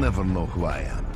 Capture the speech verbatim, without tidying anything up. never know who I am.